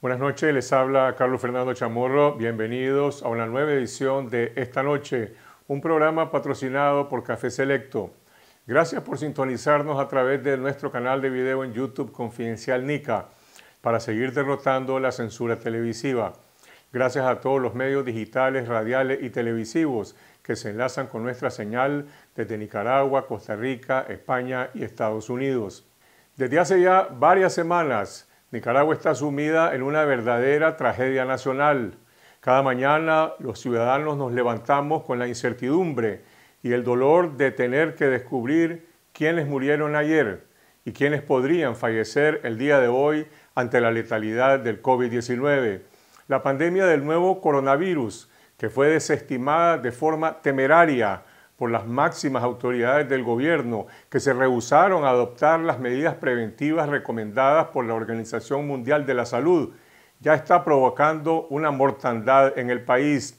Buenas noches, les habla Carlos Fernando Chamorro. Bienvenidos a una nueva edición de Esta Noche, un programa patrocinado por Café Selecto. Gracias por sintonizarnos a través de nuestro canal de video en YouTube Confidencial Nica para seguir derrotando la censura televisiva. Gracias a todos los medios digitales, radiales y televisivos que se enlazan con nuestra señal desde Nicaragua, Costa Rica, España y Estados Unidos. Desde hace ya varias semanas, Nicaragua está sumida en una verdadera tragedia nacional. Cada mañana los ciudadanos nos levantamos con la incertidumbre y el dolor de tener que descubrir quiénes murieron ayer y quiénes podrían fallecer el día de hoy ante la letalidad del COVID-19. La pandemia del nuevo coronavirus, que fue desestimada de forma temeraria por las máximas autoridades del gobierno, que se rehusaron a adoptar las medidas preventivas recomendadas por la Organización Mundial de la Salud, ya está provocando una mortandad en el país.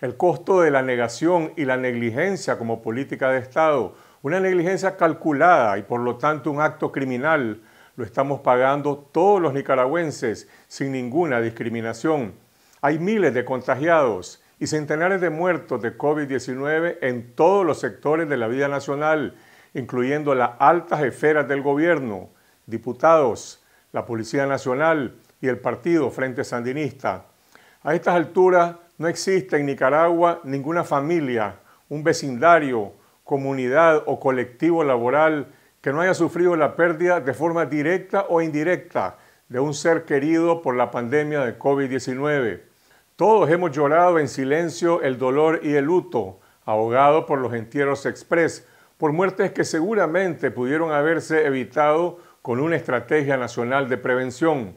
El costo de la negación y la negligencia como política de Estado, una negligencia calculada y por lo tanto un acto criminal, lo estamos pagando todos los nicaragüenses sin ninguna discriminación. Hay miles de contagiados y centenares de muertos de COVID-19 en todos los sectores de la vida nacional, incluyendo las altas esferas del gobierno, diputados, la Policía Nacional y el Partido Frente Sandinista. A estas alturas no existe en Nicaragua ninguna familia, un vecindario, comunidad o colectivo laboral que no haya sufrido la pérdida de forma directa o indirecta de un ser querido por la pandemia de COVID-19. Todos hemos llorado en silencio el dolor y el luto, ahogado por los entierros express, por muertes que seguramente pudieron haberse evitado con una estrategia nacional de prevención.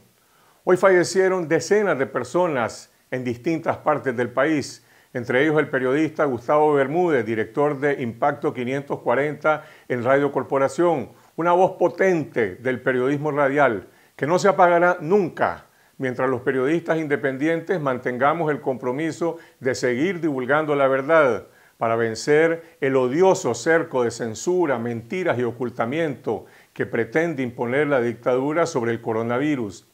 Hoy fallecieron decenas de personas en distintas partes del país, entre ellos el periodista Gustavo Bermúdez, director de Impacto 540 en Radio Corporación, una voz potente del periodismo radial que no se apagará nunca, mientras los periodistas independientes mantengamos el compromiso de seguir divulgando la verdad para vencer el odioso cerco de censura, mentiras y ocultamiento que pretende imponer la dictadura sobre el coronavirus.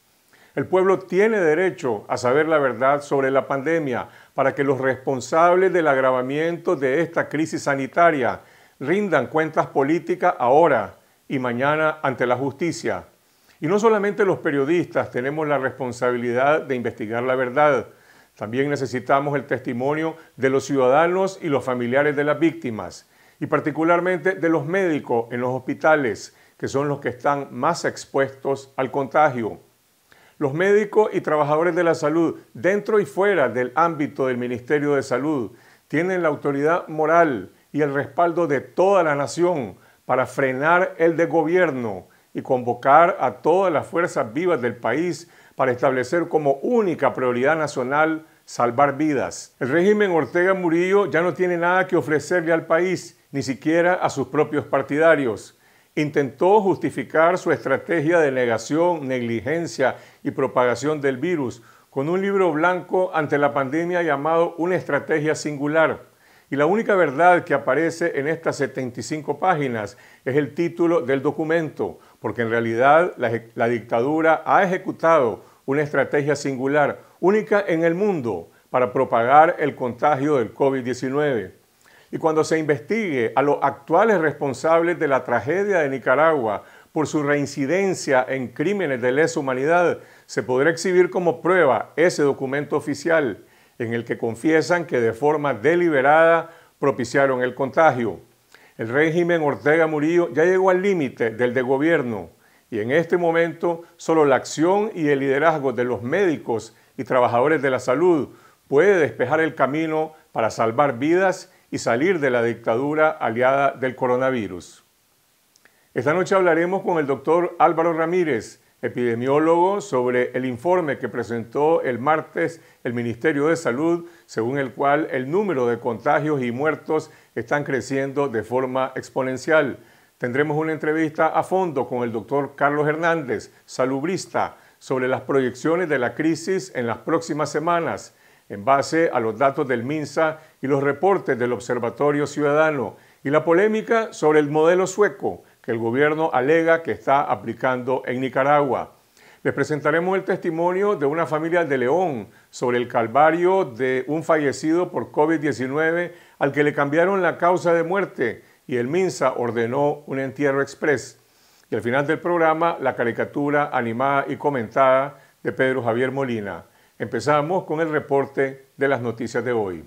El pueblo tiene derecho a saber la verdad sobre la pandemia para que los responsables del agravamiento de esta crisis sanitaria rindan cuentas políticas ahora y mañana ante la justicia. Y no solamente los periodistas tenemos la responsabilidad de investigar la verdad, también necesitamos el testimonio de los ciudadanos y los familiares de las víctimas, y particularmente de los médicos en los hospitales, que son los que están más expuestos al contagio. Los médicos y trabajadores de la salud, dentro y fuera del ámbito del Ministerio de Salud, tienen la autoridad moral y el respaldo de toda la nación para frenar el desgobierno y convocar a todas las fuerzas vivas del país para establecer como única prioridad nacional salvar vidas. El régimen Ortega Murillo ya no tiene nada que ofrecerle al país, ni siquiera a sus propios partidarios. Intentó justificar su estrategia de negación, negligencia y propagación del virus con un libro blanco ante la pandemia llamado Una Estrategia Singular. Y la única verdad que aparece en estas 75 páginas es el título del documento, porque en realidad la dictadura ha ejecutado una estrategia singular, única en el mundo, para propagar el contagio del COVID-19. Y cuando se investigue a los actuales responsables de la tragedia de Nicaragua por su reincidencia en crímenes de lesa humanidad, se podrá exhibir como prueba ese documento oficial, en el que confiesan que de forma deliberada propiciaron el contagio. El régimen Ortega Murillo ya llegó al límite del desgobierno y en este momento solo la acción y el liderazgo de los médicos y trabajadores de la salud puede despejar el camino para salvar vidas y salir de la dictadura aliada del coronavirus. Esta noche hablaremos con el doctor Álvaro Ramírez, epidemiólogo, sobre el informe que presentó el martes el Ministerio de Salud, según el cual el número de contagios y muertos están creciendo de forma exponencial. Tendremos una entrevista a fondo con el doctor Carlos Hernández, salubrista, sobre las proyecciones de la crisis en las próximas semanas, en base a los datos del MINSA y los reportes del Observatorio Ciudadano, y la polémica sobre el modelo sueco que el gobierno alega que está aplicando en Nicaragua. Les presentaremos el testimonio de una familia de León sobre el calvario de un fallecido por COVID-19 al que le cambiaron la causa de muerte y el MINSA ordenó un entierro exprés. Y al final del programa, la caricatura animada y comentada de Pedro Javier Molina. Empezamos con el reporte de las noticias de hoy.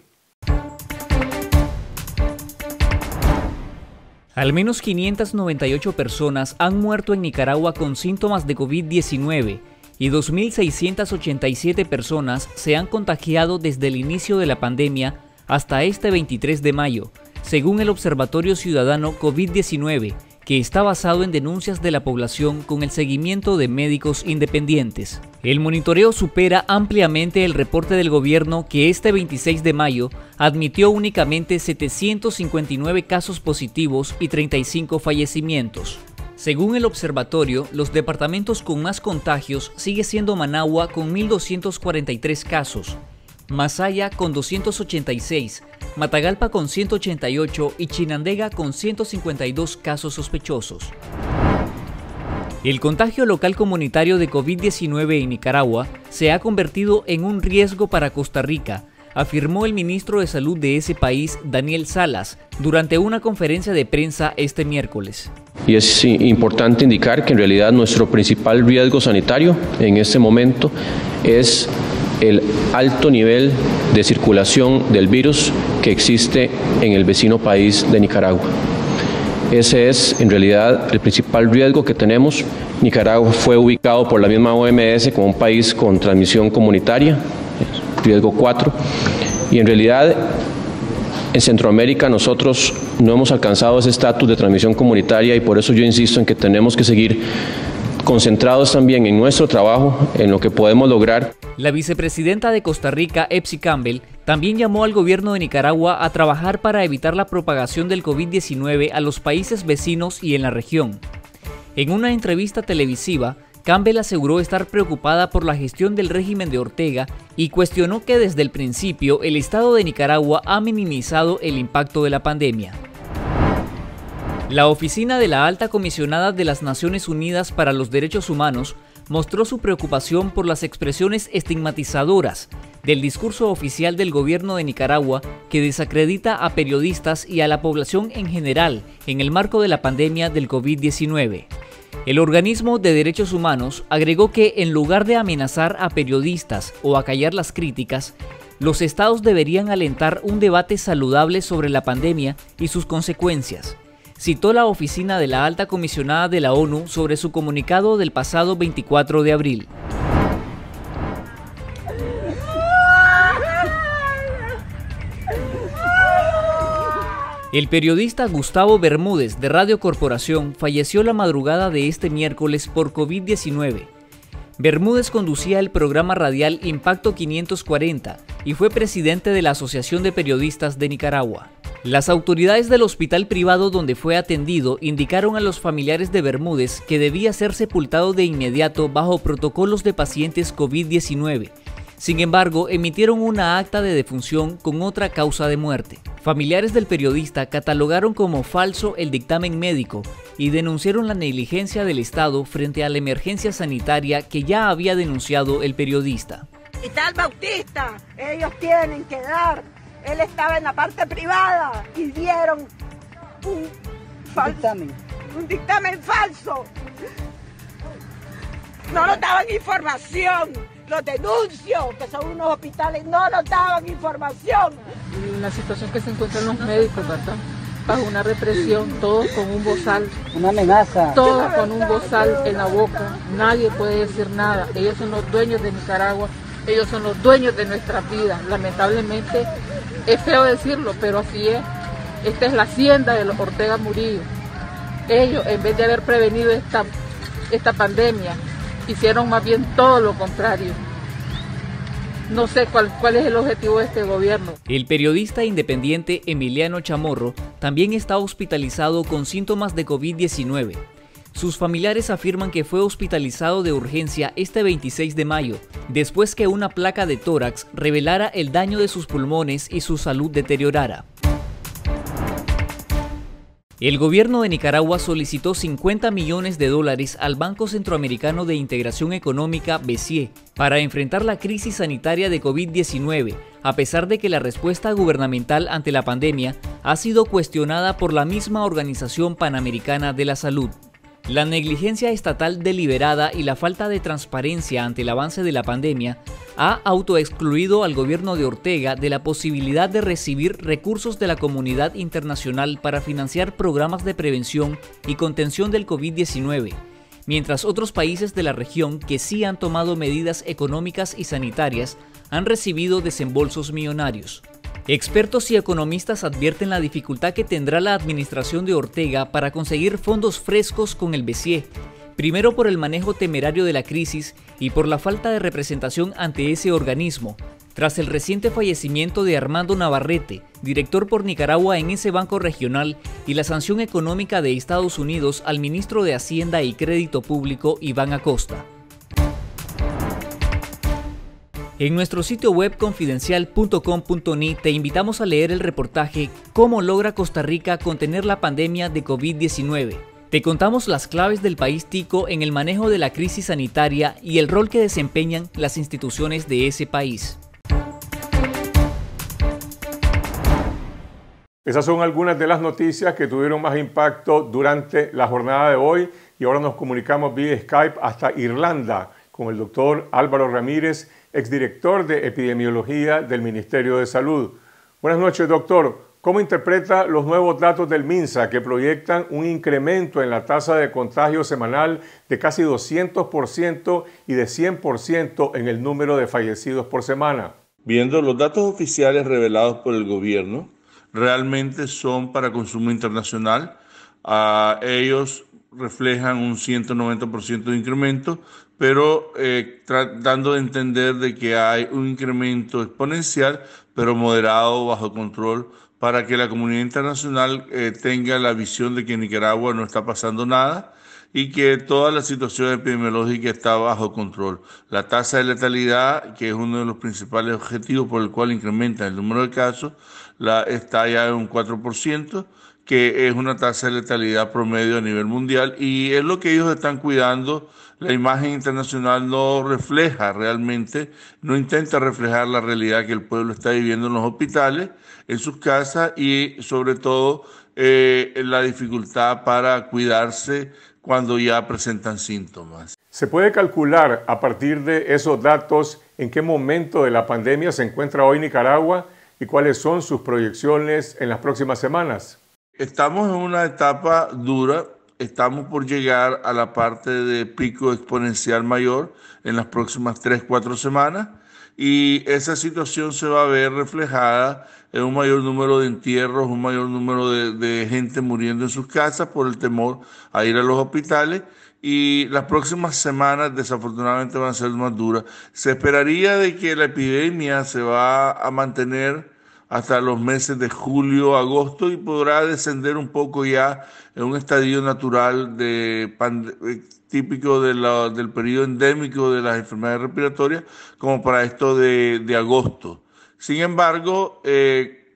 Al menos 598 personas han muerto en Nicaragua con síntomas de COVID-19 y 2.687 personas se han contagiado desde el inicio de la pandemia hasta este 23 de mayo, según el Observatorio Ciudadano COVID-19, que está basado en denuncias de la población con el seguimiento de médicos independientes. El monitoreo supera ampliamente el reporte del gobierno, que este 26 de mayo admitió únicamente 759 casos positivos y 35 fallecimientos. Según el observatorio, los departamentos con más contagios sigue siendo Managua con 1.243 casos, Masaya con 286, Matagalpa con 188 y Chinandega con 152 casos sospechosos. El contagio local comunitario de COVID-19 en Nicaragua se ha convertido en un riesgo para Costa Rica, afirmó el ministro de Salud de ese país, Daniel Salas, durante una conferencia de prensa este miércoles. Y es importante indicar que en realidad nuestro principal riesgo sanitario en este momento es el alto nivel de circulación del virus que existe en el vecino país de Nicaragua. Ese es en realidad el principal riesgo que tenemos. Nicaragua fue ubicado por la misma OMS como un país con transmisión comunitaria, riesgo 4, y en realidad en Centroamérica nosotros no hemos alcanzado ese estatus de transmisión comunitaria, y por eso yo insisto en que tenemos que seguir concentrados también en nuestro trabajo, en lo que podemos lograr. La vicepresidenta de Costa Rica, Epsy Campbell, también llamó al gobierno de Nicaragua a trabajar para evitar la propagación del COVID-19 a los países vecinos y en la región. En una entrevista televisiva, Campbell aseguró estar preocupada por la gestión del régimen de Ortega y cuestionó que desde el principio el Estado de Nicaragua ha minimizado el impacto de la pandemia. La Oficina de la Alta Comisionada de las Naciones Unidas para los Derechos Humanos mostró su preocupación por las expresiones estigmatizadoras del discurso oficial del gobierno de Nicaragua, que desacredita a periodistas y a la población en general en el marco de la pandemia del COVID-19. El Organismo de Derechos Humanos agregó que en lugar de amenazar a periodistas o acallar las críticas, los estados deberían alentar un debate saludable sobre la pandemia y sus consecuencias. Citó la oficina de la Alta Comisionada de la ONU sobre su comunicado del pasado 24 de abril. El periodista Gustavo Bermúdez de Radio Corporación falleció la madrugada de este miércoles por COVID-19. Bermúdez conducía el programa radial Impacto 540 y fue presidente de la Asociación de Periodistas de Nicaragua. Las autoridades del hospital privado donde fue atendido indicaron a los familiares de Bermúdez que debía ser sepultado de inmediato bajo protocolos de pacientes COVID-19. Sin embargo, emitieron una acta de defunción con otra causa de muerte. Familiares del periodista catalogaron como falso el dictamen médico y denunciaron la negligencia del Estado frente a la emergencia sanitaria que ya había denunciado el periodista. Hospital Bautista, ellos tienen que dar. Él estaba en la parte privada y dieron un dictamen falso. No nos daban información. Los denuncio, que son unos hospitales, no nos daban información. La situación que se encuentran los médicos, ¿verdad? Bajo una represión, todos con un bozal. Una amenaza. Todos con un bozal en la boca. Nadie puede decir nada. Ellos son los dueños de Nicaragua. Ellos son los dueños de nuestras vidas. Lamentablemente, es feo decirlo, pero así es. Esta es la hacienda de los Ortega Murillo. Ellos, en vez de haber prevenido esta pandemia, hicieron más bien todo lo contrario. No sé cuál es el objetivo de este gobierno. El periodista independiente Emiliano Chamorro también está hospitalizado con síntomas de COVID-19. Sus familiares afirman que fue hospitalizado de urgencia este 26 de mayo, después que una placa de tórax revelara el daño de sus pulmones y su salud deteriorara. El gobierno de Nicaragua solicitó $50 millones al Banco Centroamericano de Integración Económica, BCIE, para enfrentar la crisis sanitaria de COVID-19, a pesar de que la respuesta gubernamental ante la pandemia ha sido cuestionada por la misma Organización Panamericana de la Salud. La negligencia estatal deliberada y la falta de transparencia ante el avance de la pandemia ha autoexcluido al gobierno de Ortega de la posibilidad de recibir recursos de la comunidad internacional para financiar programas de prevención y contención del COVID-19, mientras otros países de la región que sí han tomado medidas económicas y sanitarias han recibido desembolsos millonarios. Expertos y economistas advierten la dificultad que tendrá la administración de Ortega para conseguir fondos frescos con el BCIE, primero por el manejo temerario de la crisis y por la falta de representación ante ese organismo, tras el reciente fallecimiento de Armando Navarrete, director por Nicaragua en ese banco regional, y la sanción económica de Estados Unidos al ministro de Hacienda y Crédito Público, Iván Acosta. En nuestro sitio web confidencial.com.ni te invitamos a leer el reportaje ¿Cómo logra Costa Rica contener la pandemia de COVID-19? Te contamos las claves del país tico en el manejo de la crisis sanitaria y el rol que desempeñan las instituciones de ese país. Esas son algunas de las noticias que tuvieron más impacto durante la jornada de hoy, y ahora nos comunicamos vía Skype hasta Irlanda con el doctor Álvaro Ramírez, exdirector de Epidemiología del Ministerio de Salud. Buenas noches, doctor. ¿Cómo interpreta los nuevos datos del MINSA que proyectan un incremento en la tasa de contagio semanal de casi 200% y de 100% en el número de fallecidos por semana? Viendo los datos oficiales revelados por el gobierno, realmente son para consumo internacional. Ellos reflejan un 190% de incremento, pero dando a entender de que hay un incremento exponencial, pero moderado, bajo control, para que la comunidad internacional tenga la visión de que en Nicaragua no está pasando nada y que toda la situación epidemiológica está bajo control. La tasa de letalidad, que es uno de los principales objetivos por el cual incrementa el número de casos, está ya en un 4%, que es una tasa de letalidad promedio a nivel mundial, y es lo que ellos están cuidando. La imagen internacional no refleja realmente, no intenta reflejar la realidad que el pueblo está viviendo en los hospitales, en sus casas, y sobre todo la dificultad para cuidarse cuando ya presentan síntomas. ¿Se puede calcular a partir de esos datos en qué momento de la pandemia se encuentra hoy Nicaragua y cuáles son sus proyecciones en las próximas semanas? Estamos en una etapa dura. Estamos por llegar a la parte de pico exponencial mayor en las próximas 3-4 semanas, y esa situación se va a ver reflejada en un mayor número de entierros, un mayor número de gente muriendo en sus casas por el temor a ir a los hospitales, y las próximas semanas desafortunadamente van a ser más duras. Se esperaría de que la epidemia se va a mantener hasta los meses de julio, agosto, y podrá descender un poco ya en un estadio natural típico del periodo endémico de las enfermedades respiratorias, como para esto de agosto. Sin embargo,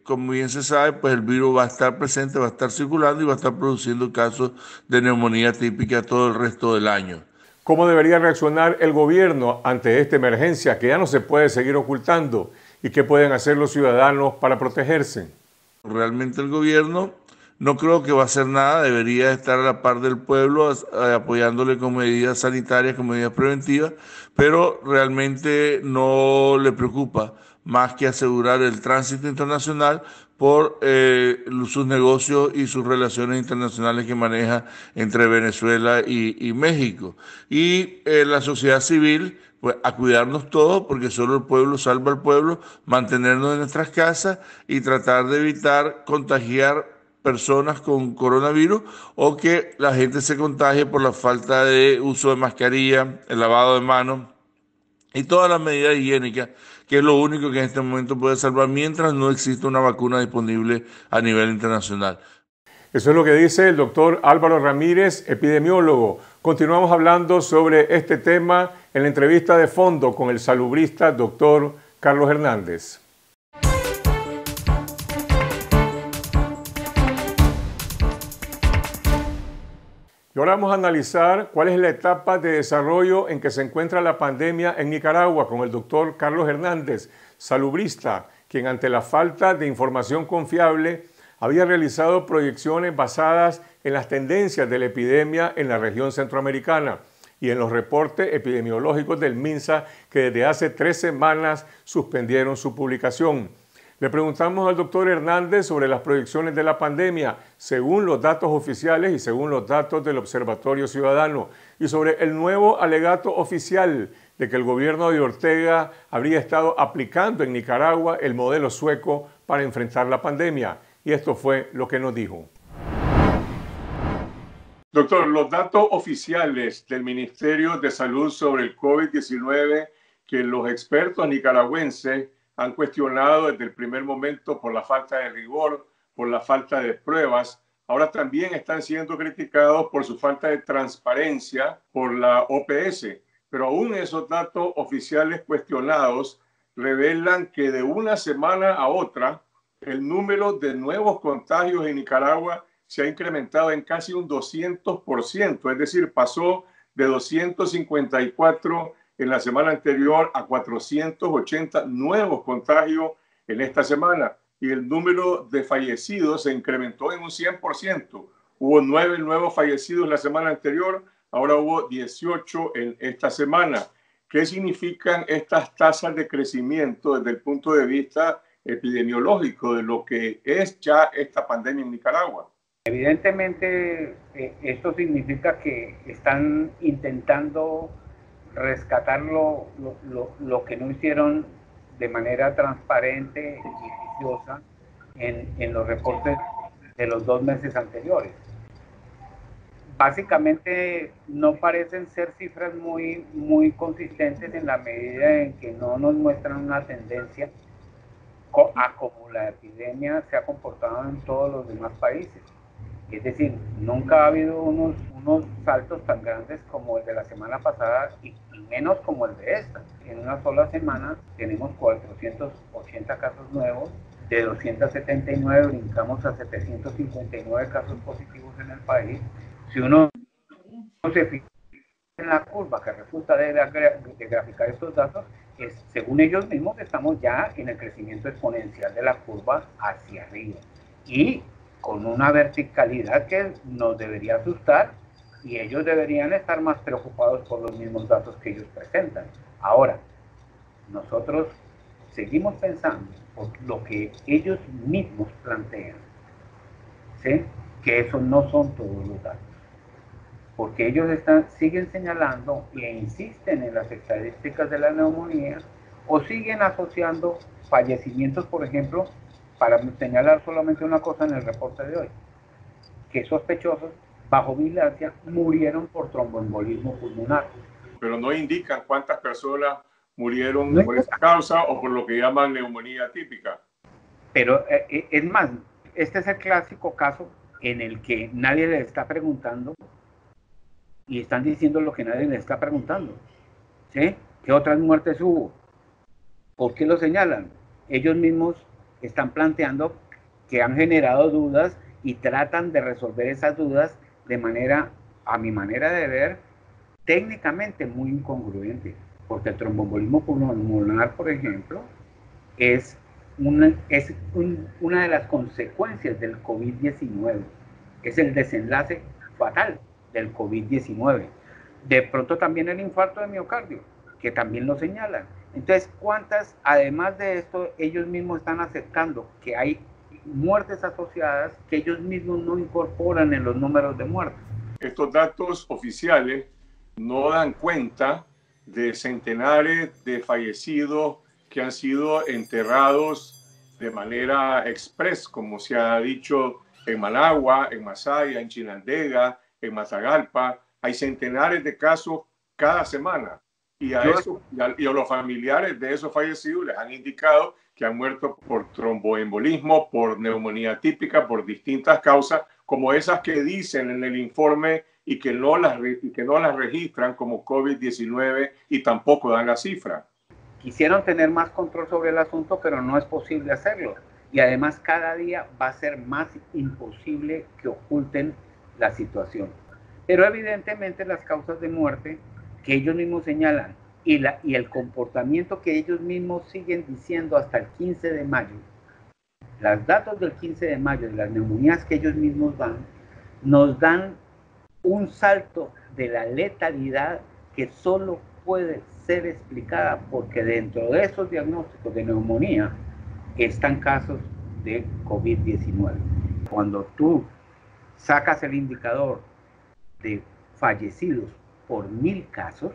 como bien se sabe, pues el virus va a estar presente, va a estar circulando y va a estar produciendo casos de neumonía típica todo el resto del año. ¿Cómo debería reaccionar el gobierno ante esta emergencia que ya no se puede seguir ocultando? ¿Y qué pueden hacer los ciudadanos para protegerse? Realmente el gobierno no creo que va a hacer nada, debería estar a la par del pueblo, apoyándole con medidas sanitarias, con medidas preventivas, pero realmente no le preocupa más que asegurar el tránsito internacional por sus negocios y sus relaciones internacionales que maneja entre Venezuela y México. Y la sociedad civil, pues a cuidarnos todos, porque solo el pueblo salva al pueblo, mantenernos en nuestras casas y tratar de evitar contagiar personas con coronavirus o que la gente se contagie por la falta de uso de mascarilla, el lavado de manos y todas las medidas higiénicas, que es lo único que en este momento puede salvar mientras no existe una vacuna disponible a nivel internacional. Eso es lo que dice el doctor Álvaro Ramírez, epidemiólogo. Continuamos hablando sobre este tema en la entrevista de fondo con el salubrista doctor Carlos Hernández. Y ahora vamos a analizar cuál es la etapa de desarrollo en que se encuentra la pandemia en Nicaragua con el doctor Carlos Hernández, salubrista, quien ante la falta de información confiable había realizado proyecciones basadas en las tendencias de la epidemia en la región centroamericana y en los reportes epidemiológicos del MINSA, que desde hace 3 semanas suspendieron su publicación. Le preguntamos al doctor Hernández sobre las proyecciones de la pandemia según los datos oficiales y según los datos del Observatorio Ciudadano y sobre el nuevo alegato oficial de que el gobierno de Ortega habría estado aplicando en Nicaragua el modelo sueco para enfrentar la pandemia. Y esto fue lo que nos dijo. Doctor, los datos oficiales del Ministerio de Salud sobre el COVID-19 que los expertos nicaragüenses han cuestionado desde el primer momento por la falta de rigor, por la falta de pruebas, ahora también están siendo criticados por su falta de transparencia por la OPS. Pero aún esos datos oficiales cuestionados revelan que de una semana a otra el número de nuevos contagios en Nicaragua se ha incrementado en casi un 200%, es decir, pasó de 254 en la semana anterior a 480 nuevos contagios en esta semana. Y el número de fallecidos se incrementó en un 100%. Hubo 9 nuevos fallecidos la semana anterior, ahora hubo 18 en esta semana. ¿Qué significan estas tasas de crecimiento desde el punto de vista epidemiológico de lo que es ya esta pandemia en Nicaragua? Evidentemente, esto significa que están intentando rescatar lo que no hicieron de manera transparente y juiciosa en los reportes de los 2 meses anteriores. Básicamente no parecen ser cifras muy consistentes en la medida en que no nos muestran una tendencia a cómo la epidemia se ha comportado en todos los demás países. Es decir, nunca ha habido unos saltos tan grandes como el de la semana pasada y menos como el de esta. En una sola semana tenemos 480 casos nuevos, de 279 brincamos a 759 casos positivos en el país. Si uno se fija en la curva que resulta de graficar estos datos, según ellos mismos estamos ya en el crecimiento exponencial de la curva hacia arriba y con una verticalidad que nos debería asustar y ellos deberían estar más preocupados por los mismos datos que ellos presentan. Ahora, nosotros seguimos pensando por lo que ellos mismos plantean, ¿sí? Que esos no son todos los datos, porque ellos siguen señalando e insisten en las estadísticas de la neumonía o siguen asociando fallecimientos, por ejemplo, para señalar solamente una cosa en el reporte de hoy, que sospechosos bajo vigilancia murieron por tromboembolismo pulmonar. Pero no indican cuántas personas murieron por esa causa o por lo que llaman neumonía atípica. Pero es más, este es el clásico caso en el que nadie le está preguntando y están diciendo lo que nadie le está preguntando, ¿sí? ¿Qué otras muertes hubo? ¿Por qué lo señalan? Ellos mismos están planteando que han generado dudas y tratan de resolver esas dudas de manera, a mi manera de ver, técnicamente muy incongruente, porque el tromboembolismo pulmonar, por ejemplo, es una de las consecuencias del COVID-19, es el desenlace fatal del COVID-19. De pronto también el infarto de miocardio, que también lo señalan. Entonces, ¿cuántas, además de esto, ellos mismos están aceptando que hay muertes asociadas que ellos mismos no incorporan en los números de muertes? Estos datos oficiales no dan cuenta de centenares de fallecidos que han sido enterrados de manera express, como se ha dicho en Managua, en Masaya, en Chinandega, en Matagalpa. Hay centenares de casos cada semana. Y a los familiares de esos fallecidos les han indicado que han muerto por tromboembolismo, por neumonía típica, por distintas causas, como esas que dicen en el informe y que no las registran como COVID-19 y tampoco dan la cifra. Quisieron tener más control sobre el asunto, pero no es posible hacerlo. Y además cada día va a ser más imposible que oculten la situación. Pero evidentemente las causas de muerte que ellos mismos señalan y el comportamiento que ellos mismos siguen diciendo hasta el 15 de mayo, los datos del 15 de mayo, las neumonías que ellos mismos dan, nos dan un salto de la letalidad que solo puede ser explicada porque dentro de esos diagnósticos de neumonía están casos de COVID-19. Cuando tú sacas el indicador de fallecidos por 1000 casos,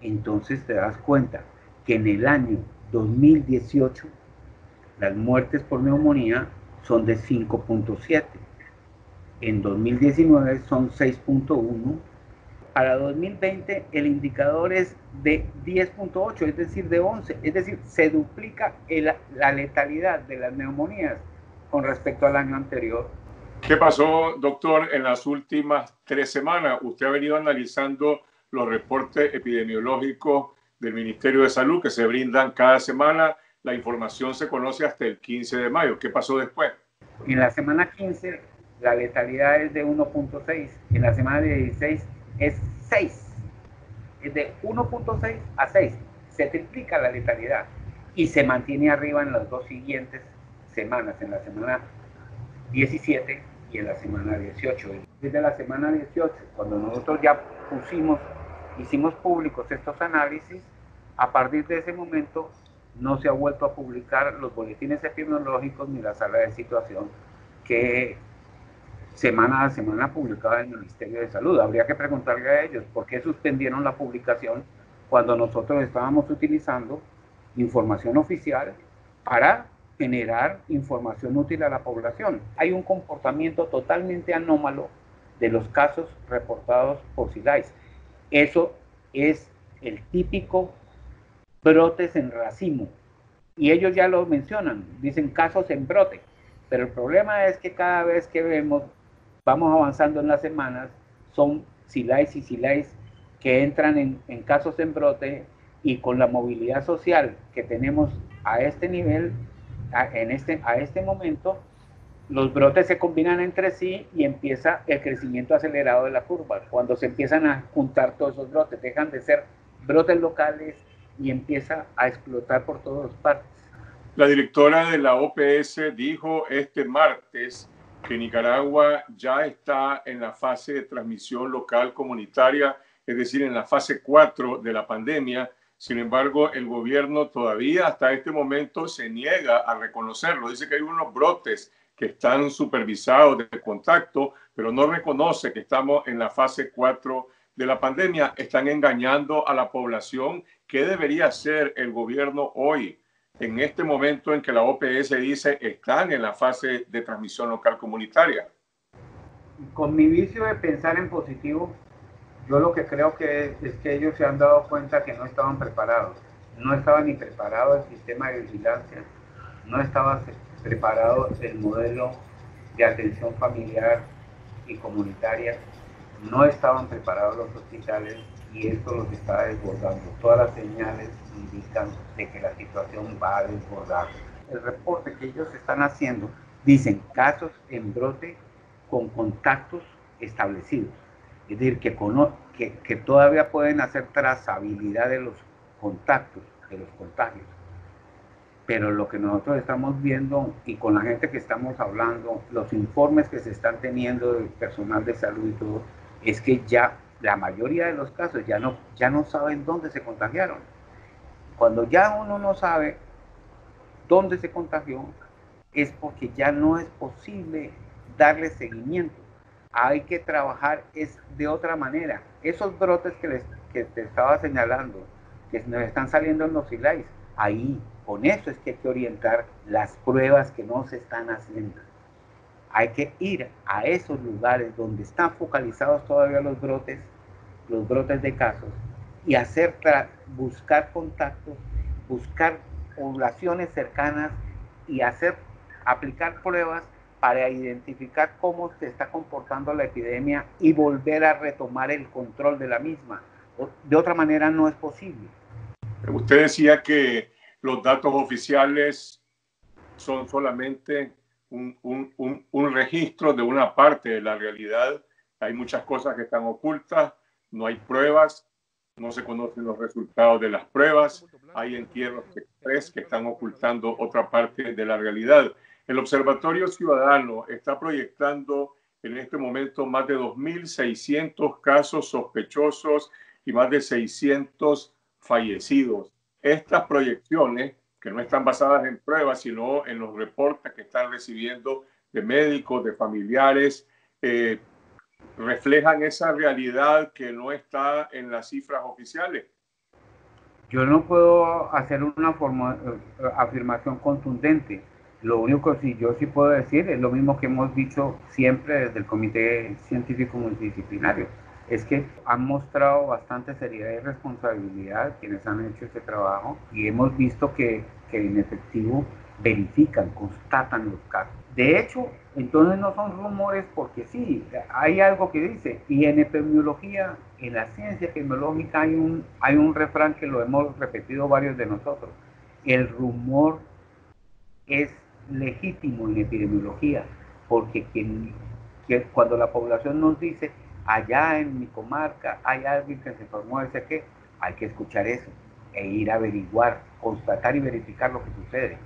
entonces te das cuenta que en el año 2018 las muertes por neumonía son de 5.7, en 2019 son 6.1, para 2020 el indicador es de 10.8, es decir, de 11, es decir, se duplica la letalidad de las neumonías con respecto al año anterior. ¿Qué pasó, doctor, en las últimas 3 semanas? Usted ha venido analizando los reportes epidemiológicos del Ministerio de Salud que se brindan cada semana. La información se conoce hasta el 15 de mayo. ¿Qué pasó después? En la semana 15 la letalidad es de 1.6, en la semana 16 es 6. Es de 1.6 a 6. Se triplica la letalidad y se mantiene arriba en las 2 siguientes semanas, en la semana 17 y en la semana 18. Desde la semana 18, cuando nosotros ya hicimos públicos estos análisis, a partir de ese momento no se ha vuelto a publicar los boletines epidemiológicos ni la sala de situación que semana a semana publicaba el Ministerio de Salud. Habría que preguntarle a ellos por qué suspendieron la publicación cuando nosotros estábamos utilizando información oficial para generar información útil a la población. Hay un comportamiento totalmente anómalo de los casos reportados por SILAIS. Eso es el típico brotes en racimo, y ellos ya lo mencionan, dicen casos en brote, pero el problema es que cada vez que vamos avanzando en las semanas, son SILAIS y SILAIS que entran en casos en brote, y con la movilidad social que tenemos a este nivel, a este momento, los brotes se combinan entre sí y empieza el crecimiento acelerado de la curva. Cuando se empiezan a juntar todos esos brotes, dejan de ser brotes locales y empieza a explotar por todas partes. La directora de la OPS dijo este martes que Nicaragua ya está en la fase de transmisión local comunitaria, es decir, en la fase 4 de la pandemia. Sin embargo, el gobierno todavía hasta este momento se niega a reconocerlo. Dice que hay unos brotes que están supervisados de contacto, pero no reconoce que estamos en la fase 4 de la pandemia. Están engañando a la población. ¿Qué debería hacer el gobierno hoy, en este momento en que la OPS dice están en la fase de transmisión local comunitaria? Con mi vicio de pensar en positivo, yo lo que creo que es que ellos se han dado cuenta que no estaban preparados. No estaba ni preparado el sistema de vigilancia, no estaba preparado el modelo de atención familiar y comunitaria, no estaban preparados los hospitales, y esto los está desbordando. Todas las señales indican de que la situación va a desbordar. El reporte que ellos están haciendo, dicen casos en brote con contactos establecidos. Es decir, que todavía pueden hacer trazabilidad de los contactos, de los contagios. Pero lo que nosotros estamos viendo y con la gente que estamos hablando, los informes que se están teniendo del personal de salud y todo, es que ya la mayoría de los casos ya no saben dónde se contagiaron. Cuando ya uno no sabe dónde se contagió, es porque ya no es posible darle seguimiento. Hay que trabajar es de otra manera. Esos brotes que te estaba señalando, que nos están saliendo en los SILAIS, ahí, con eso es que hay que orientar las pruebas que no se están haciendo. Hay que ir a esos lugares donde están focalizados todavía los brotes de casos, y hacer buscar contactos, buscar poblaciones cercanas y aplicar pruebas para identificar cómo se está comportando la epidemia y volver a retomar el control de la misma. De otra manera no es posible. Usted decía que los datos oficiales son solamente un registro de una parte de la realidad. Hay muchas cosas que están ocultas, no hay pruebas, no se conocen los resultados de las pruebas, hay entierros express que están ocultando otra parte de la realidad. El Observatorio Ciudadano está proyectando en este momento más de 2.600 casos sospechosos y más de 600 fallecidos. Estas proyecciones, que no están basadas en pruebas, sino en los reportes que están recibiendo de médicos, de familiares, reflejan esa realidad que no está en las cifras oficiales. Yo no puedo hacer una afirmación contundente. Lo único que sí puedo decir es lo mismo que hemos dicho siempre desde el Comité Científico Multidisciplinario. Es que han mostrado bastante seriedad y responsabilidad quienes han hecho este trabajo y hemos visto que en efectivo verifican, constatan los casos. De hecho, entonces no son rumores porque sí, hay algo que dice. Y en epidemiología, en la ciencia epidemiológica hay un refrán que lo hemos repetido varios de nosotros. El rumor es legítimo en epidemiología, porque cuando la población nos dice allá en mi comarca hay alguien que se formó de ese qué, hay que escuchar eso e ir a averiguar, constatar y verificar lo que sucede.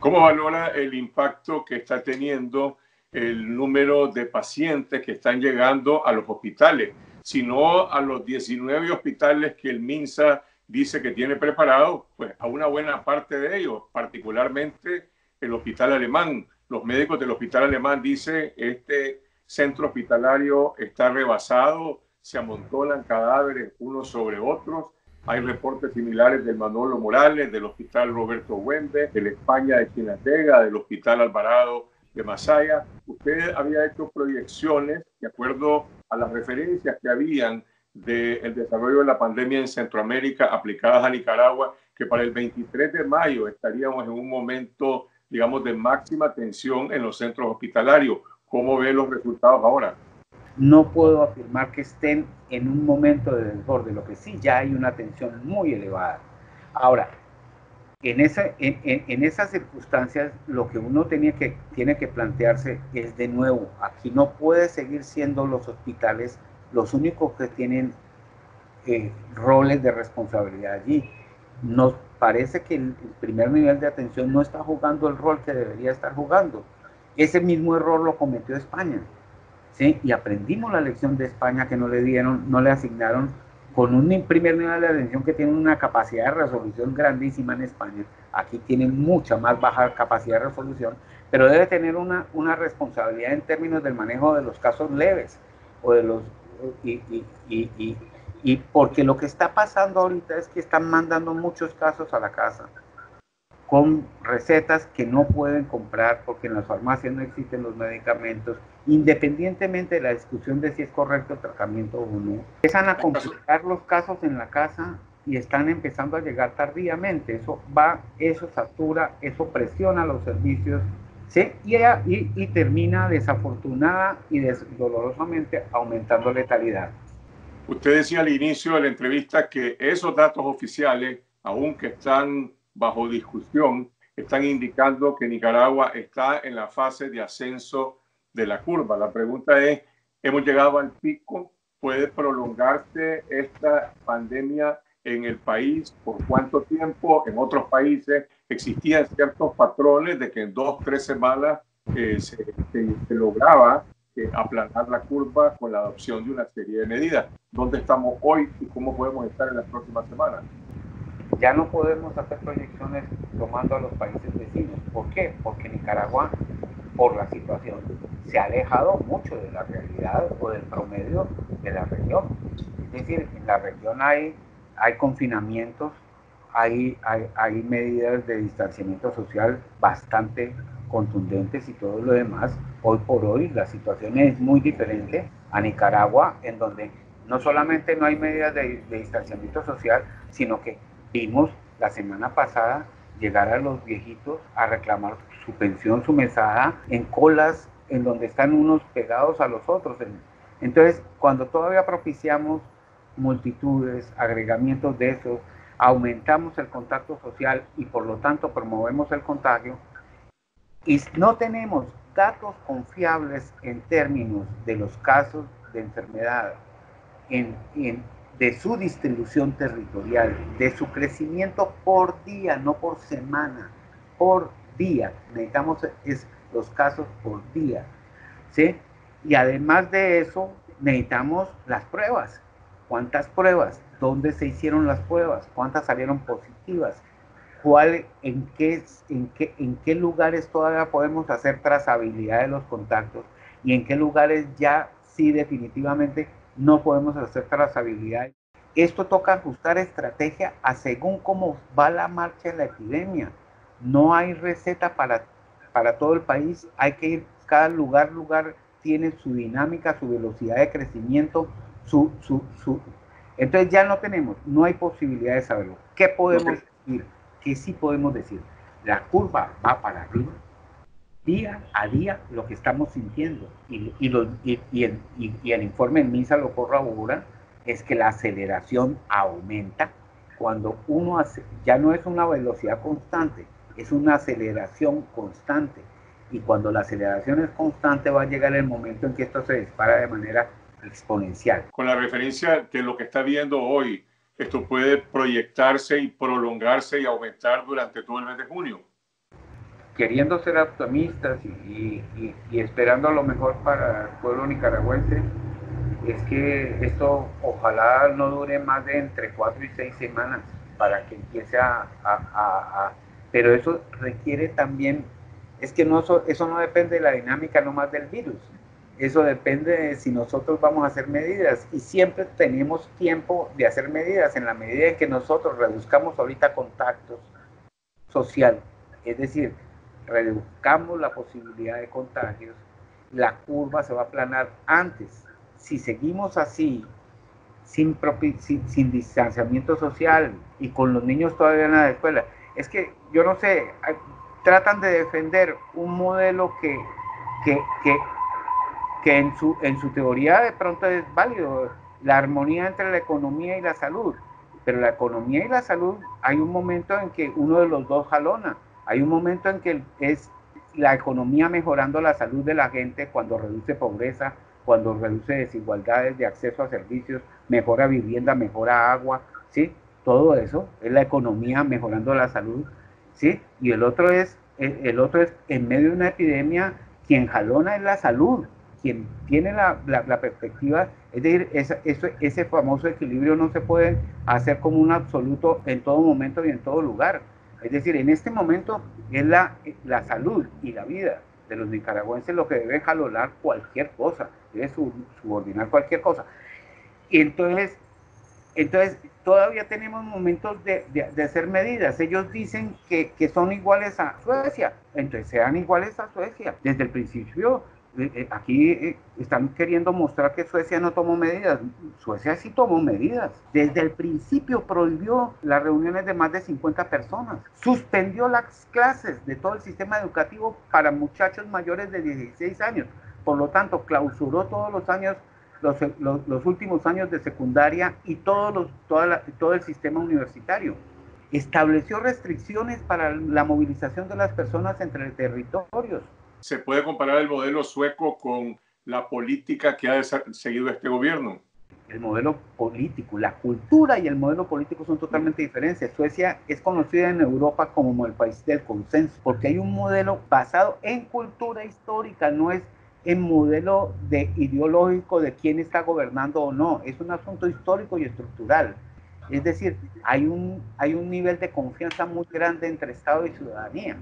¿Cómo valora el impacto que está teniendo el número de pacientes que están llegando a los hospitales, sino a los 19 hospitales que el MINSA dice que tiene preparado? Pues a una buena parte de ellos, particularmente el Hospital Alemán. Los médicos del Hospital Alemán dicen este centro hospitalario está rebasado, se amontonan cadáveres unos sobre otros. Hay reportes similares del Manolo Morales, del Hospital Roberto Güemes, del España de Chinandega, del Hospital Alvarado de Masaya. Usted había hecho proyecciones de acuerdo a las referencias que habían del desarrollo de la pandemia en Centroamérica aplicadas a Nicaragua, que para el 23 de mayo estaríamos en un momento, digamos, de máxima tensión en los centros hospitalarios. ¿Cómo ve los resultados ahora? No puedo afirmar que estén en un momento de desorden, lo que sí ya hay una tensión muy elevada. Ahora, en esas circunstancias lo que uno tiene que plantearse es de nuevo, aquí no puede seguir siendo los hospitales los únicos que tienen roles de responsabilidad allí. Nos parece que el primer nivel de atención no está jugando el rol que debería estar jugando. Ese mismo error lo cometió España, ¿sí? Y aprendimos la lección de España, que no le asignaron con un primer nivel de atención que tiene una capacidad de resolución grandísima en España. Aquí tienen mucha más baja capacidad de resolución, pero debe tener una responsabilidad en términos del manejo de los casos leves o de los... Y porque lo que está pasando ahorita es que están mandando muchos casos a la casa con recetas que no pueden comprar porque en las farmacias no existen los medicamentos, independientemente de la discusión de si es correcto el tratamiento o no. Empiezan a complicar los casos en la casa y están empezando a llegar tardíamente. Eso satura, eso presiona los servicios. Sí, y termina desafortunada y dolorosamente aumentando letalidad. Usted decía al inicio de la entrevista que esos datos oficiales, aunque están bajo discusión, están indicando que Nicaragua está en la fase de ascenso de la curva. La pregunta es, ¿hemos llegado al pico? ¿Puede prolongarse esta pandemia en el país? ¿Por cuánto tiempo? En otros países existían ciertos patrones de que en 2 o 3 semanas se lograba aplanar la curva con la adopción de una serie de medidas. ¿Dónde estamos hoy y cómo podemos estar en las próximas semanas? Ya no podemos hacer proyecciones tomando a los países vecinos. ¿Por qué? Porque Nicaragua, por la situación, se ha alejado mucho de la realidad o del promedio de la región. Es decir, en la región hay confinamientos, hay medidas de distanciamiento social bastante contundentes y todo lo demás. Hoy por hoy la situación es muy diferente a Nicaragua, en donde no solamente no hay medidas de distanciamiento social, sino que vimos la semana pasada llegar a los viejitos a reclamar su pensión, su mesada, en colas en donde están unos pegados a los otros. Entonces, cuando todavía propiciamos multitudes, agregamientos de esos, aumentamos el contacto social y por lo tanto promovemos el contagio, y no tenemos datos confiables en términos de los casos de enfermedad, de su distribución territorial, de su crecimiento por día, no por semana, por día. Necesitamos los casos por día, ¿sí? Y además de eso, necesitamos las pruebas. ¿Cuántas pruebas? ¿Dónde se hicieron las pruebas? ¿Cuántas salieron positivas? ¿En qué lugares todavía podemos hacer trazabilidad de los contactos? ¿Y en qué lugares ya sí definitivamente no podemos hacer trazabilidad? Esto toca ajustar estrategia a según cómo va la marcha de la epidemia. No hay receta para todo el país. Hay que ir, cada lugar tiene su dinámica, su velocidad de crecimiento, entonces ya no tenemos, no hay posibilidad de saberlo. ¿Qué podemos decir? ¿Qué sí podemos decir? La curva va para arriba, día a día, lo que estamos sintiendo, y el informe de MINSA lo corrobora, es que la aceleración aumenta cuando uno hace, ya no es una velocidad constante, es una aceleración constante, y cuando la aceleración es constante va a llegar el momento en que esto se dispara de manera exponencial. Con la referencia de lo que está viendo hoy, esto puede proyectarse y prolongarse y aumentar durante todo el mes de junio. Queriendo ser optimistas y esperando lo mejor para el pueblo nicaragüense, es que esto ojalá no dure más de entre 4 y 6 semanas para que empiece pero eso requiere también, es que no, eso no depende de la dinámica nomás del virus. Eso depende de si nosotros vamos a hacer medidas, y siempre tenemos tiempo de hacer medidas en la medida en que nosotros reduzcamos ahorita contactos social, es decir, reduzcamos la posibilidad de contagios, la curva se va a aplanar antes. Si seguimos así, sin distanciamiento social y con los niños todavía en la escuela, es que yo no sé, tratan de defender un modelo que en su teoría de pronto es válido, la armonía entre la economía y la salud, pero la economía y la salud hay un momento en que uno de los dos jalona, hay un momento en que es la economía mejorando la salud de la gente cuando reduce pobreza, cuando reduce desigualdades de acceso a servicios, mejora vivienda, mejora agua, ¿sí? Todo eso es la economía mejorando la salud, ¿sí? Y el otro es en medio de una epidemia, quien jalona es la salud, quien tiene la perspectiva, es decir, ese famoso equilibrio no se puede hacer como un absoluto en todo momento y en todo lugar. Es decir, en este momento es la salud y la vida de los nicaragüenses lo que deben jalonar cualquier cosa, debe subordinar cualquier cosa. Y entonces todavía tenemos momentos de hacer medidas. Ellos dicen que son iguales a Suecia, entonces sean iguales a Suecia. Desde el principio aquí están queriendo mostrar que Suecia no tomó medidas. Suecia sí tomó medidas. Desde el principio prohibió las reuniones de más de 50 personas. Suspendió las clases de todo el sistema educativo para muchachos mayores de 16 años. Por lo tanto, clausuró todos los años, los últimos años de secundaria y todo el sistema universitario. Estableció restricciones para la movilización de las personas entre territorios. ¿Se puede comparar el modelo sueco con la política que ha seguido este gobierno? El modelo político, la cultura y el modelo político son totalmente diferentes. Suecia es conocida en Europa como el país del consenso, porque hay un modelo basado en cultura histórica, no es en modelo ideológico de quién está gobernando o no. Es un asunto histórico y estructural. Es decir, hay un nivel de confianza muy grande entre Estado y ciudadanía.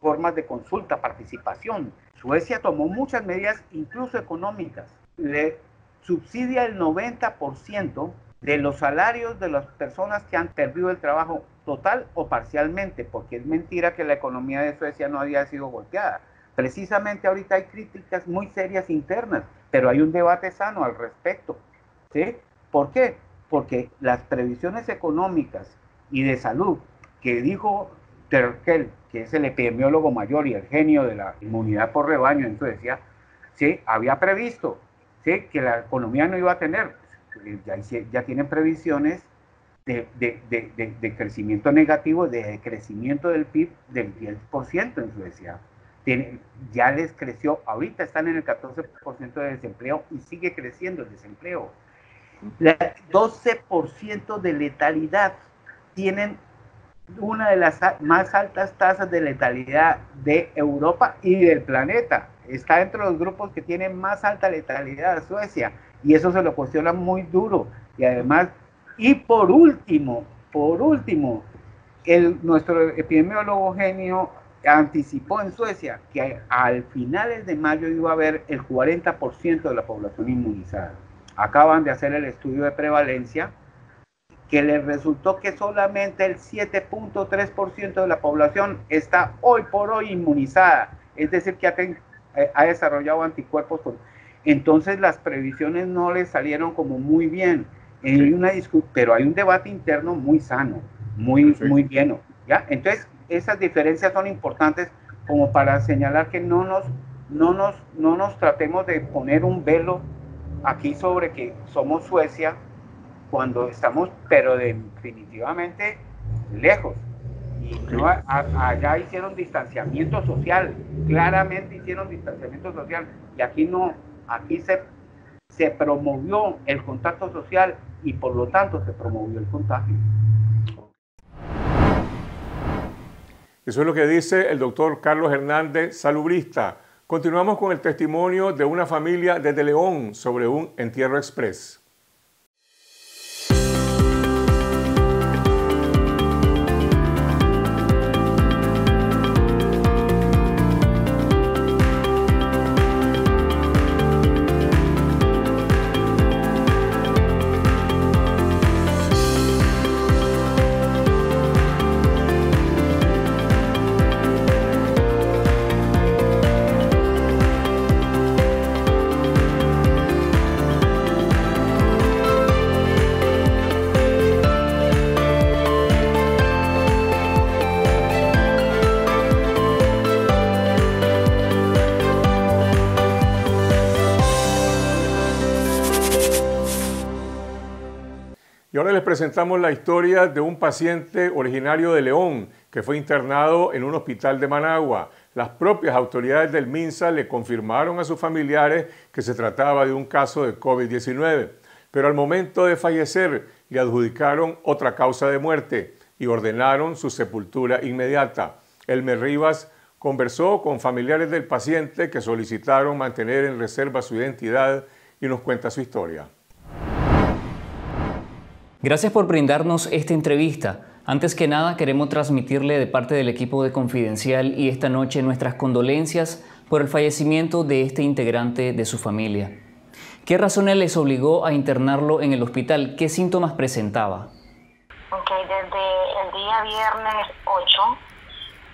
Formas de consulta, participación. Suecia tomó muchas medidas, incluso económicas. Le subsidia el 90% de los salarios de las personas que han perdido el trabajo total o parcialmente, porque es mentira que la economía de Suecia no había sido golpeada. Precisamente ahorita hay críticas muy serias internas, pero hay un debate sano al respecto, ¿sí? ¿Por qué? Porque las previsiones económicas y de salud que dijo Terkel, que es el epidemiólogo mayor y el genio de la inmunidad por rebaño, entonces decía, sí, había previsto, sí, que la economía no iba a tener, ya tienen previsiones de crecimiento negativo, de crecimiento del PIB del 10% en Suecia. Ya les creció, ahorita están en el 14% de desempleo y sigue creciendo el desempleo. 12% de letalidad, tienen una de las más altas tasas de letalidad de Europa y del planeta. Está entre los grupos que tienen más alta letalidad de Suecia, y eso se lo cuestiona muy duro. Y además, y por último, nuestro epidemiólogo genio anticipó en Suecia que al finales de mayo iba a haber el 40% de la población inmunizada. Acaban de hacer el estudio de prevalencia, que les resultó que solamente el 7.3% de la población está hoy por hoy inmunizada, es decir, que ha desarrollado anticuerpos. Entonces las previsiones no les salieron como muy bien. Pero hay un debate interno muy sano, muy lleno, ¿ya? Entonces, esas diferencias son importantes como para señalar que no nos tratemos de poner un velo aquí sobre que somos Suecia cuando estamos, pero definitivamente lejos. Y no, allá hicieron distanciamiento social, claramente hicieron distanciamiento social, y aquí no, aquí se promovió el contacto social y por lo tanto se promovió el contagio. Eso es lo que dice el doctor Carlos Hernández, salubrista. Continuamos con el testimonio de una familia desde León sobre un entierro exprés. Y ahora les presentamos la historia de un paciente originario de León que fue internado en un hospital de Managua. Las propias autoridades del MINSA le confirmaron a sus familiares que se trataba de un caso de COVID-19, pero al momento de fallecer le adjudicaron otra causa de muerte y ordenaron su sepultura inmediata. Elmer Rivas conversó con familiares del paciente que solicitaron mantener en reserva su identidad y nos cuenta su historia. Gracias por brindarnos esta entrevista. Antes que nada, queremos transmitirle de parte del equipo de Confidencial y Esta Noche nuestras condolencias por el fallecimiento de este integrante de su familia. ¿Qué razones les obligó a internarlo en el hospital? ¿Qué síntomas presentaba? Ok, desde el día viernes 8,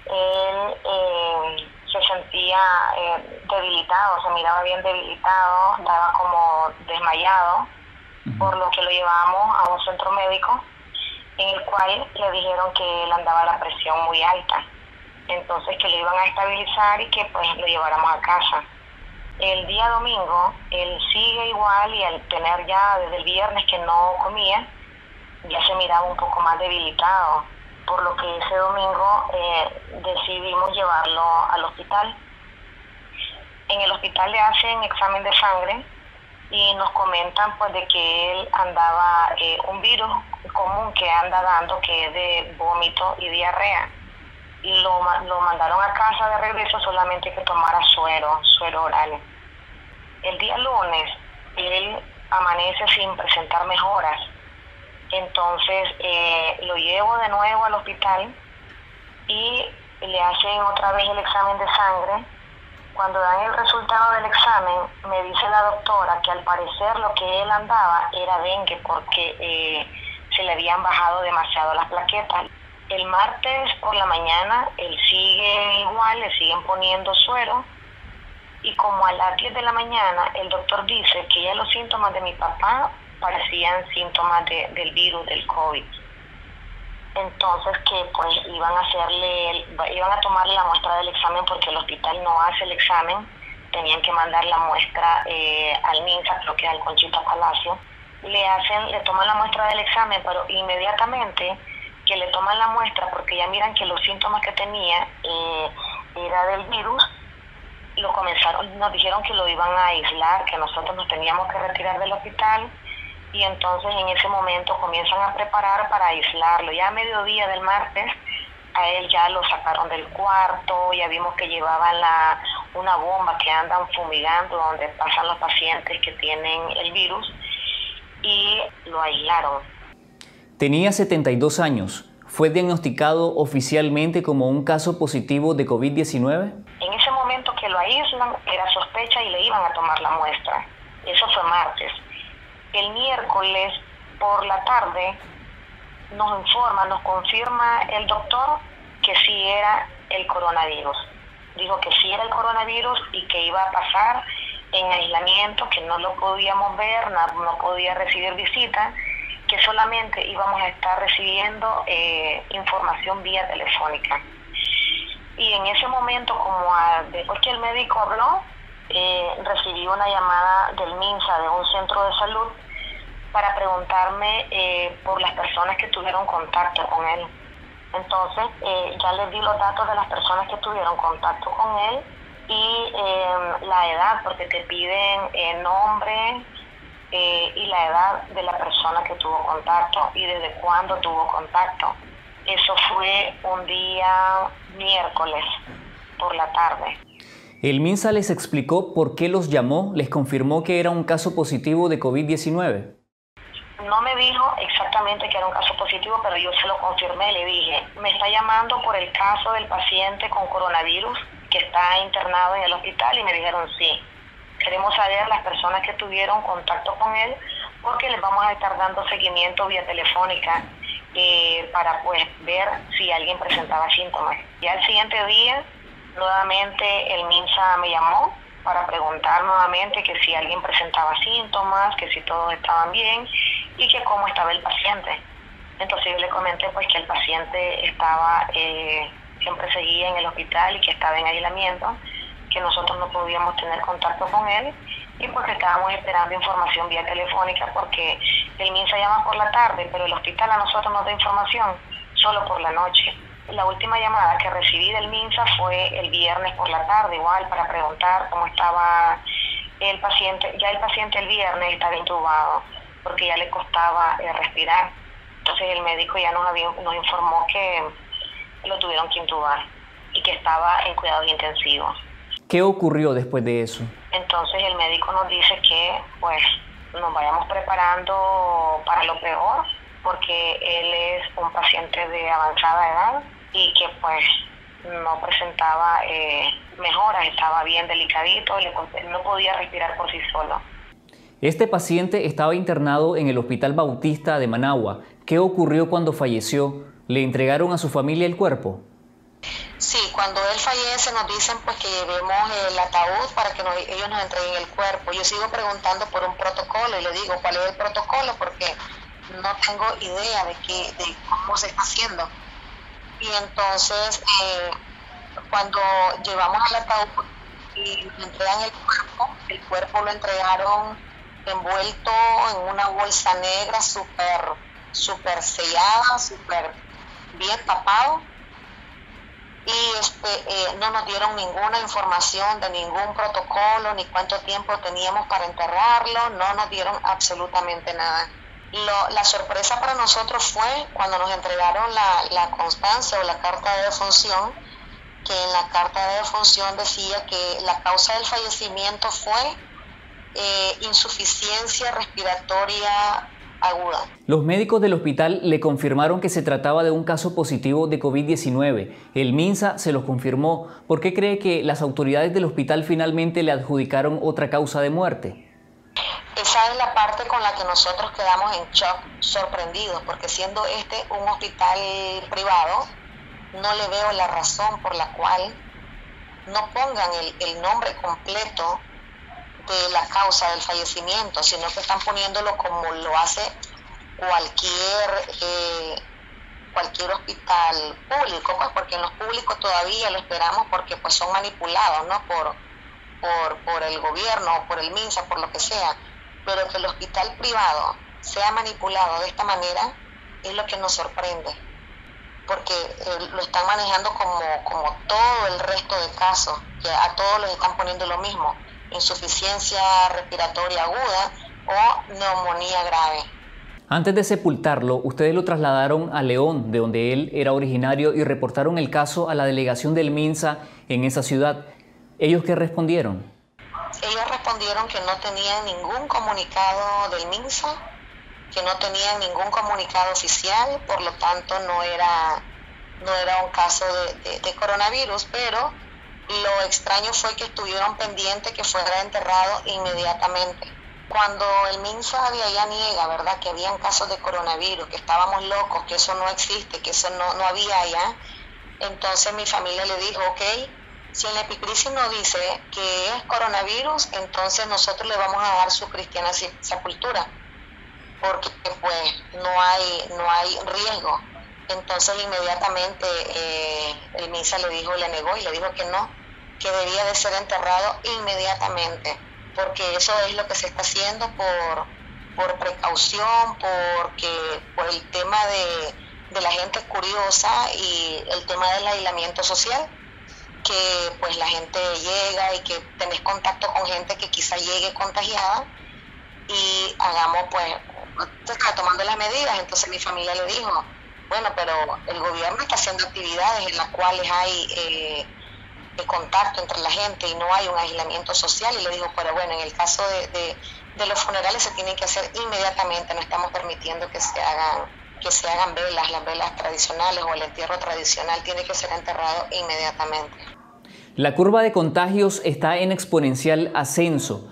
él se sentía debilitado, se miraba bien debilitado, estaba como desmayado. Por lo que lo llevamos a un centro médico en el cual le dijeron que él andaba la presión muy alta, entonces que lo iban a estabilizar y que pues lo lleváramos a casa. El día domingo él sigue igual, y al tener ya desde el viernes que no comía, ya se miraba un poco más debilitado, por lo que ese domingo decidimos llevarlo al hospital. En el hospital le hacen examen de sangre y nos comentan pues de que él andaba un virus común que anda dando, que es de vómito y diarrea. Lo mandaron a casa de regreso, solamente que tomara suero oral. El día lunes él amanece sin presentar mejoras, entonces lo llevo de nuevo al hospital y le hacen otra vez el examen de sangre. Cuando dan el resultado del examen, me dice la doctora que al parecer lo que él andaba era dengue, porque se le habían bajado demasiado las plaquetas. El martes por la mañana él sigue igual, le siguen poniendo suero, y como a las 10 de la mañana el doctor dice que ya los síntomas de mi papá parecían síntomas del virus, del COVID. entonces que pues iban a tomarle la muestra del examen, porque el hospital no hace el examen, tenían que mandar la muestra al MINSA, creo que al Conchita Palacio, le toman la muestra del examen, pero inmediatamente que le toman la muestra, porque ya miran que los síntomas que tenía era del virus, nos dijeron que lo iban a aislar, que nosotros nos teníamos que retirar del hospital, y entonces en ese momento comienzan a preparar para aislarlo. Ya a mediodía del martes, a él ya lo sacaron del cuarto, ya vimos que llevaban una bomba que andan fumigando donde pasan los pacientes que tienen el virus, y lo aislaron. Tenía 72 años. ¿Fue diagnosticado oficialmente como un caso positivo de COVID-19? En ese momento que lo aíslan, era sospecha y le iban a tomar la muestra. Eso fue martes. El miércoles por la tarde nos confirma el doctor que sí era el coronavirus. Dijo que sí era el coronavirus y que iba a pasar en aislamiento, que no lo podíamos ver, no podía recibir visita, que solamente íbamos a estar recibiendo información vía telefónica. Y en ese momento, después que el médico habló, recibí una llamada del MINSA, de un centro de salud, para preguntarme por las personas que tuvieron contacto con él. Entonces ya les di los datos de las personas que tuvieron contacto con él y la edad, porque te piden nombre y la edad de la persona que tuvo contacto y desde cuándo tuvo contacto. Eso fue un día miércoles por la tarde. El MINSA les explicó por qué los llamó, les confirmó que era un caso positivo de COVID-19. No me dijo exactamente que era un caso positivo, pero yo se lo confirmé, le dije, me está llamando por el caso del paciente con coronavirus que está internado en el hospital, y me dijeron sí. Queremos saber las personas que tuvieron contacto con él, porque les vamos a estar dando seguimiento vía telefónica para pues ver si alguien presentaba síntomas. Ya al siguiente día, nuevamente el MINSA me llamó para preguntar nuevamente que si alguien presentaba síntomas, que si todos estaban bien y que cómo estaba el paciente. Entonces yo le comenté pues que el paciente estaba, siempre seguía en el hospital y que estaba en aislamiento, que nosotros no podíamos tener contacto con él y porque estábamos esperando información vía telefónica, porque el MINSA llama por la tarde, pero el hospital a nosotros nos da información solo por la noche. La última llamada que recibí del MINSA fue el viernes por la tarde, igual para preguntar cómo estaba el paciente. Ya el paciente el viernes estaba intubado porque ya le costaba respirar. Entonces el médico ya nos informó que lo tuvieron que intubar y que estaba en cuidados intensivos. ¿Qué ocurrió después de eso? Entonces el médico nos dice que pues nos vayamos preparando para lo peor, porque él es un paciente de avanzada edad y que pues no presentaba mejoras, estaba bien delicadito, no podía respirar por sí solo. Este paciente estaba internado en el Hospital Bautista de Managua. ¿Qué ocurrió cuando falleció? ¿Le entregaron a su familia el cuerpo? Sí, cuando él fallece nos dicen pues que llevemos el ataúd para que ellos nos entreguen el cuerpo. Yo sigo preguntando por un protocolo y le digo cuál es el protocolo, porque no tengo idea de cómo se está haciendo. Y entonces cuando llevamos el ataúd y nos entregan el cuerpo lo entregaron envuelto en una bolsa negra súper sellada, súper bien tapado, y no nos dieron ninguna información de ningún protocolo, ni cuánto tiempo teníamos para enterrarlo, no nos dieron absolutamente nada. La sorpresa para nosotros fue cuando nos entregaron la constancia o la carta de defunción, que en la carta de defunción decía que la causa del fallecimiento fue insuficiencia respiratoria aguda. Los médicos del hospital le confirmaron que se trataba de un caso positivo de COVID-19. El MINSA se los confirmó. ¿Por qué cree que las autoridades del hospital finalmente le adjudicaron otra causa de muerte? Esa es la parte con la que nosotros quedamos en shock, sorprendidos, porque siendo este un hospital privado, no le veo la razón por la cual no pongan el nombre completo de la causa del fallecimiento, sino que están poniéndolo como lo hace cualquier cualquier hospital público, pues porque en los públicos todavía lo esperamos porque pues son manipulados, ¿no? Por el gobierno, por el MINSA, por lo que sea, pero que el hospital privado sea manipulado de esta manera es lo que nos sorprende, porque lo están manejando como todo el resto de casos, que a todos les están poniendo lo mismo, insuficiencia respiratoria aguda o neumonía grave. Antes de sepultarlo, ustedes lo trasladaron a León, de donde él era originario, y reportaron el caso a la delegación del MINSA en esa ciudad. ¿Ellos qué respondieron? Ellos respondieron que no tenían ningún comunicado del MINSA, que no tenían ningún comunicado oficial, por lo tanto no era un caso de coronavirus, pero lo extraño fue que estuvieron pendientes que fuera enterrado inmediatamente. Cuando el MINSA de allá niega, ¿verdad?, que habían casos de coronavirus, que estábamos locos, que eso no existe, que eso no había allá, entonces mi familia le dijo, ok, si el epicrisis nos dice que es coronavirus, entonces nosotros le vamos a dar su cristiana sepultura, porque pues no hay riesgo. Entonces inmediatamente el MINSA le negó y le dijo que no, que debía de ser enterrado inmediatamente, porque eso es lo que se está haciendo por precaución, por el tema de la gente curiosa y el tema del aislamiento social, que pues la gente llega y que tenés contacto con gente que quizá llegue contagiada y hagamos pues tomando las medidas. Entonces mi familia le dijo, bueno, pero el gobierno está haciendo actividades en las cuales hay contacto entre la gente y no hay un aislamiento social, y le dijo, pero bueno, en el caso de los funerales se tienen que hacer inmediatamente, no estamos permitiendo que se hagan velas, las velas tradicionales o el entierro tradicional tiene que ser enterrado inmediatamente. La curva de contagios está en exponencial ascenso.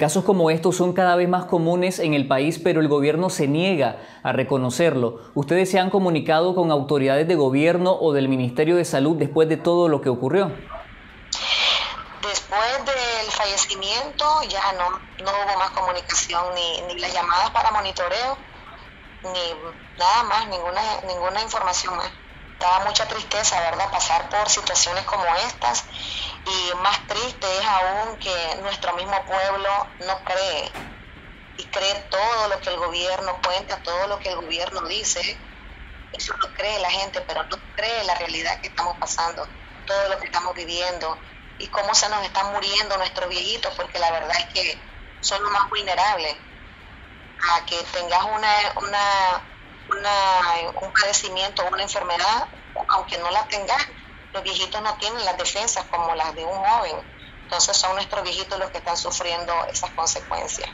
Casos como estos son cada vez más comunes en el país, pero el gobierno se niega a reconocerlo. ¿Ustedes se han comunicado con autoridades de gobierno o del Ministerio de Salud después de todo lo que ocurrió? Después del fallecimiento ya no hubo más comunicación, ni las llamadas para monitoreo, ni nada más, ninguna información más. Da mucha tristeza, ¿verdad?, pasar por situaciones como estas, y más triste es aún que nuestro mismo pueblo no cree, y cree todo lo que el gobierno cuenta, todo lo que el gobierno dice. Eso lo cree la gente, pero no cree la realidad que estamos pasando, todo lo que estamos viviendo, y cómo se nos están muriendo nuestros viejitos, porque la verdad es que son los más vulnerables a que tengas un padecimiento o una enfermedad. Aunque no la tengas, los viejitos no tienen las defensas como las de un joven, entonces son nuestros viejitos los que están sufriendo esas consecuencias.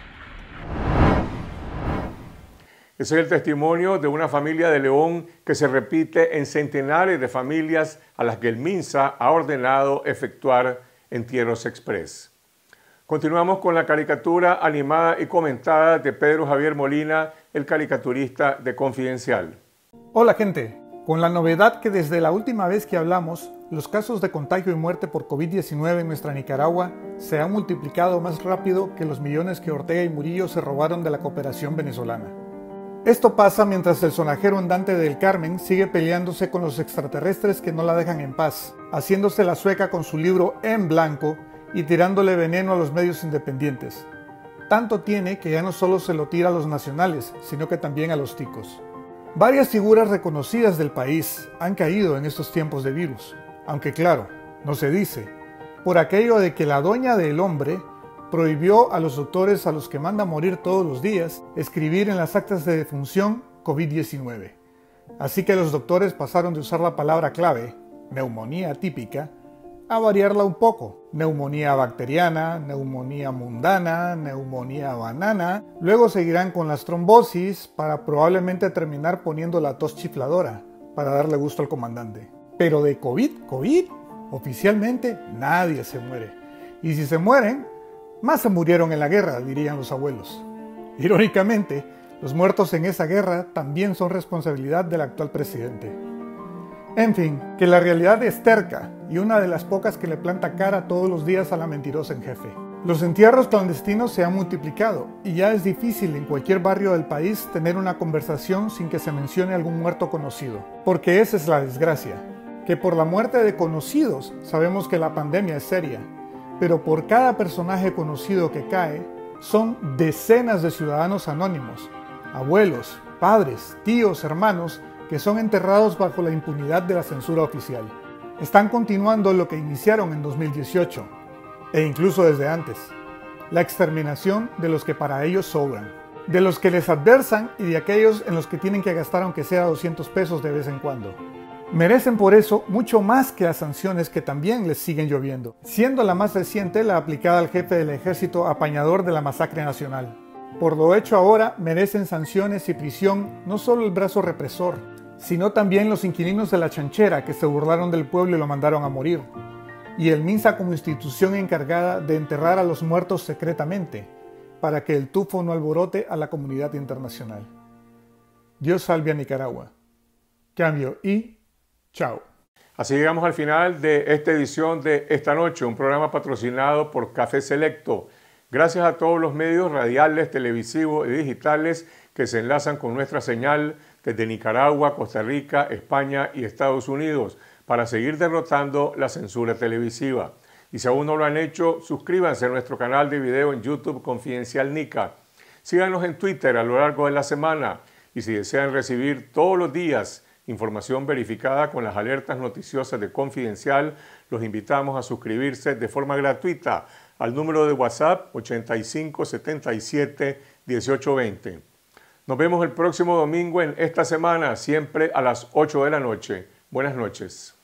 Ese es el testimonio de una familia de León que se repite en centenares de familias a las que el MINSA ha ordenado efectuar entierros express. Continuamos con la caricatura animada y comentada de Pedro Javier Molina, el caricaturista de Confidencial. Hola gente, con la novedad que desde la última vez que hablamos, los casos de contagio y muerte por COVID-19 en nuestra Nicaragua se han multiplicado más rápido que los millones que Ortega y Murillo se robaron de la cooperación venezolana. Esto pasa mientras el sonajero andante del Carmen sigue peleándose con los extraterrestres que no la dejan en paz, haciéndose la sueca con su libro en blanco y tirándole veneno a los medios independientes. Tanto tiene que ya no solo se lo tira a los nacionales, sino que también a los ticos. Varias figuras reconocidas del país han caído en estos tiempos de virus, aunque claro, no se dice, por aquello de que la doña del hombre prohibió a los doctores a los que manda morir todos los días escribir en las actas de defunción COVID-19. Así que los doctores pasaron de usar la palabra clave, neumonía atípica, a variarla un poco. Neumonía bacteriana, neumonía mundana, neumonía banana. Luego seguirán con las trombosis para probablemente terminar poniendo la tos chifladora para darle gusto al comandante. Pero de COVID, oficialmente nadie se muere. Y si se mueren, más se murieron en la guerra, dirían los abuelos. Irónicamente, los muertos en esa guerra también son responsabilidad del actual presidente. En fin, que la realidad es terca y una de las pocas que le planta cara todos los días a la mentirosa en jefe. Los entierros clandestinos se han multiplicado y ya es difícil en cualquier barrio del país tener una conversación sin que se mencione algún muerto conocido, porque esa es la desgracia, que por la muerte de conocidos sabemos que la pandemia es seria, pero por cada personaje conocido que cae, son decenas de ciudadanos anónimos, abuelos, padres, tíos, hermanos, que son enterrados bajo la impunidad de la censura oficial. Están continuando lo que iniciaron en 2018, e incluso desde antes, la exterminación de los que para ellos sobran, de los que les adversan y de aquellos en los que tienen que gastar aunque sea 200 pesos de vez en cuando. Merecen por eso mucho más que las sanciones que también les siguen lloviendo, siendo la más reciente la aplicada al jefe del ejército apañador de la masacre nacional. Por lo hecho ahora merecen sanciones y prisión no solo el brazo represor, sino también los inquilinos de la Chanchera que se burlaron del pueblo y lo mandaron a morir, y el MINSA como institución encargada de enterrar a los muertos secretamente, para que el tufo no alborote a la comunidad internacional. Dios salve a Nicaragua. Cambio y chao. Así llegamos al final de esta edición de Esta Noche, un programa patrocinado por Café Selecto. Gracias a todos los medios radiales, televisivos y digitales que se enlazan con nuestra señal desde Nicaragua, Costa Rica, España y Estados Unidos, para seguir derrotando la censura televisiva. Y si aún no lo han hecho, suscríbanse a nuestro canal de video en YouTube Confidencial Nica. Síganos en Twitter a lo largo de la semana. Y si desean recibir todos los días información verificada con las alertas noticiosas de Confidencial, los invitamos a suscribirse de forma gratuita al número de WhatsApp 8577-1820. Nos vemos el próximo domingo en Esta Semana, siempre a las 8 de la noche. Buenas noches.